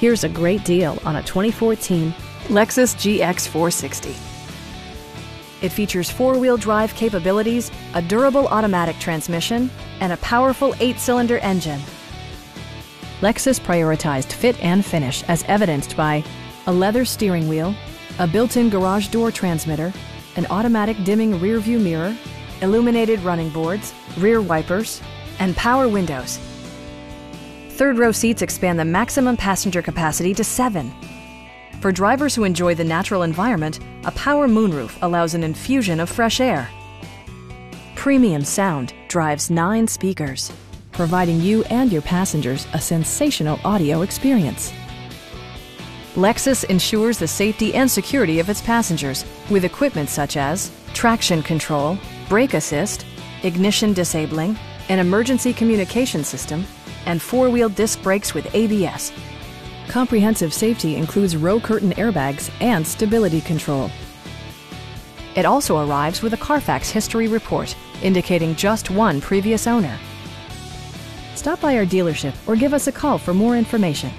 Here's a great deal on a 2014 Lexus GX 460. It features four-wheel drive capabilities, a durable automatic transmission, and a powerful 8-cylinder engine. Lexus prioritized fit and finish as evidenced by a leather steering wheel, a built-in garage door transmitter, an automatic dimming rear-view mirror, illuminated running boards, rear wipers, and power windows. Third-row seats expand the maximum passenger capacity to 7. For drivers who enjoy the natural environment, a power moonroof allows an infusion of fresh air. Premium sound drives 9 speakers, providing you and your passengers a sensational audio experience. Lexus ensures the safety and security of its passengers with equipment such as traction control, brake assist, ignition disabling, an emergency communication system, and four-wheel disc brakes with ABS. Comprehensive safety includes row curtain airbags and stability control. It also arrives with a Carfax history report indicating just one previous owner. Stop by our dealership or give us a call for more information.